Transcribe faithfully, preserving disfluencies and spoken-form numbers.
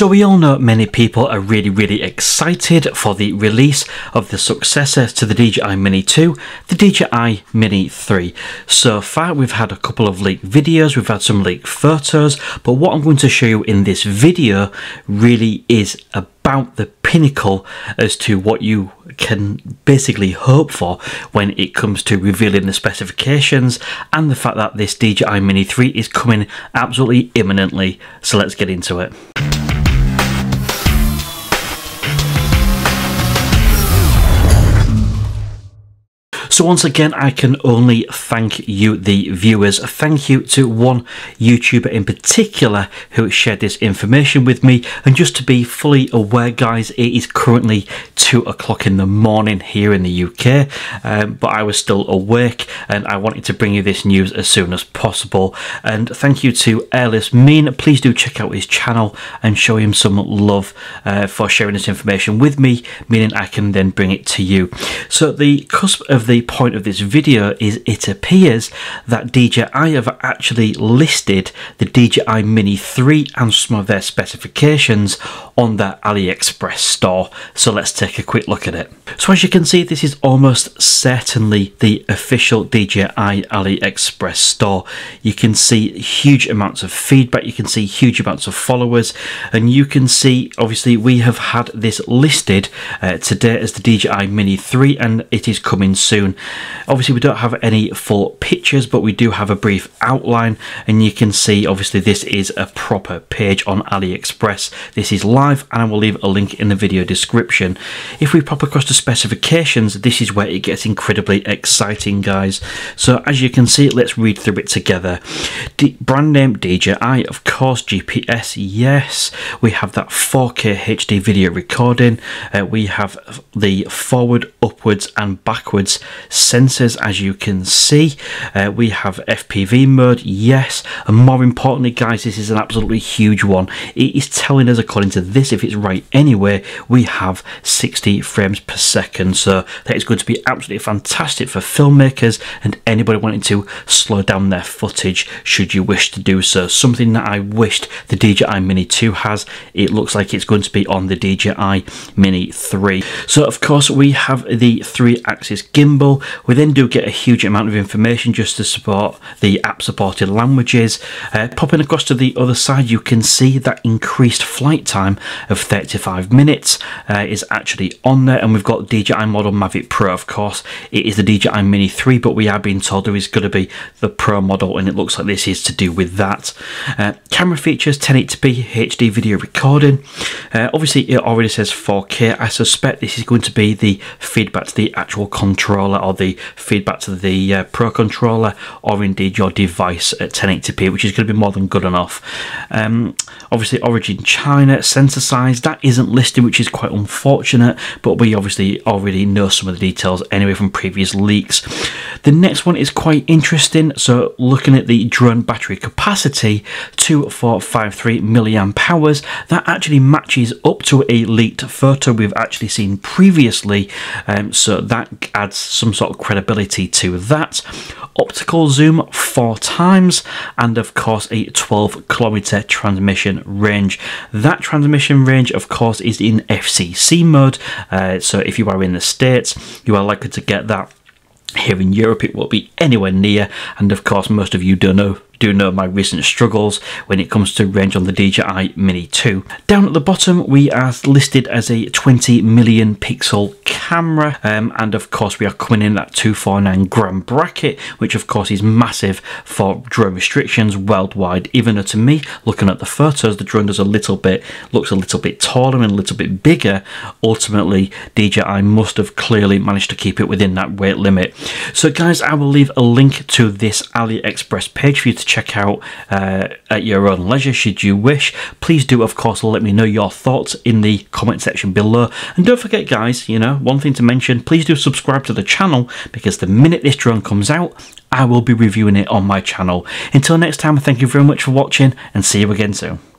So we all know many people are really really excited for the release of the successor to the D J I Mini two, the D J I Mini three. So far we've had a couple of leaked videos, we've had some leaked photos, but what I'm going to show you in this video really is about the pinnacle as to what you can basically hope for when it comes to revealing the specifications and the fact that this D J I Mini three is coming absolutely imminently. So let's get into it. So once again, I can only thank you, the viewers. Thank you to one YouTuber in particular who shared this information with me. And just to be fully aware, guys, it is currently two o'clock in the morning here in the U K, um, but I was still awake and I wanted to bring you this news as soon as possible. And thank you to Ellis Mean. Please do check out his channel and show him some love uh, for sharing this information with me, meaning I can then bring it to you. So the cusp of the point of this video is it appears that D J I have actually listed the D J I Mini three and some of their specifications on their AliExpress store. So let's take a quick look at it. So as you can see, this is almost certainly the official D J I AliExpress store. You can see huge amounts of feedback, you can see huge amounts of followers, and you can see obviously we have had this listed uh, today as the D J I Mini three, and it is coming soon. Obviously we don't have any full pictures, but we do have a brief outline, and you can see obviously this is a proper page on AliExpress. This is live, and I will leave a link in the video description. If we pop across to specifications, this is where it gets incredibly exciting, guys. So as you can see, let's read through it together. D brand name D J I, of course. G P S, yes. We have that four K H D video recording. Uh, we have the forward, upwards and backwards sensors, as you can see. Uh, we have F P V mode, yes, and more importantly, guys, this is an absolutely huge one. It is telling us, according to this, if it's right anyway, we have sixty frames per second, so that is going to be absolutely fantastic for filmmakers and anybody wanting to slow down their footage should you wish to do so. Something that I wished the D J I Mini two has. It looks like it's going to be on the D J I Mini three. So of course we have the three axis gimbal. We then do get a huge amount of information just to support the app-supported languages. Uh, popping across to the other side, you can see that increased flight time of thirty-five minutes uh, is actually on there, and we've got D J I model Mavic Pro, of course. It is the D J I Mini three, but we are being told there is going to be the Pro model, and it looks like this is to do with that. Uh, camera features, ten eighty p H D video recording. Uh, obviously, it already says four K. I suspect this is going to be the feedback to the actual controller, or the feedback to the uh, Pro controller, or indeed your device at ten eighty p, which is going to be more than good enough. Um, obviously origin China, sensor size, that isn't listed, which is quite unfortunate, but we obviously already know some of the details anyway from previous leaks. The next one is quite interesting. So looking at the drone battery capacity, two four five three milliamp hours, that actually matches up to a leaked photo we've actually seen previously, um, so that adds some sort of credibility to that. Optical zoom four times, and of course a twelve kilometer transmission range. That transmission range, of course, is in F C C mode, uh, so if you are in the States, you are likely to get that. Here in Europe, it won't be anywhere near, and of course most of you don't know do know my recent struggles when it comes to range on the D J I Mini two. Down at the bottom, we are listed as a twenty million pixel camera, um, and of course we are coming in that two forty-nine gram bracket, which of course is massive for drone restrictions worldwide, even though to me, looking at the photos, the drone does a little bit, looks a little bit taller and a little bit bigger. Ultimately, D J I must have clearly managed to keep it within that weight limit. So guys, I will leave a link to this AliExpress page for you to check out uh, at your own leisure should you wish. Please do, of course, let me know your thoughts in the comment section below. And don't forget, guys, you know, one thing to mention, please do subscribe to the channel, because the minute this drone comes out, I will be reviewing it on my channel. Until next time, thank you very much for watching, and see you again soon.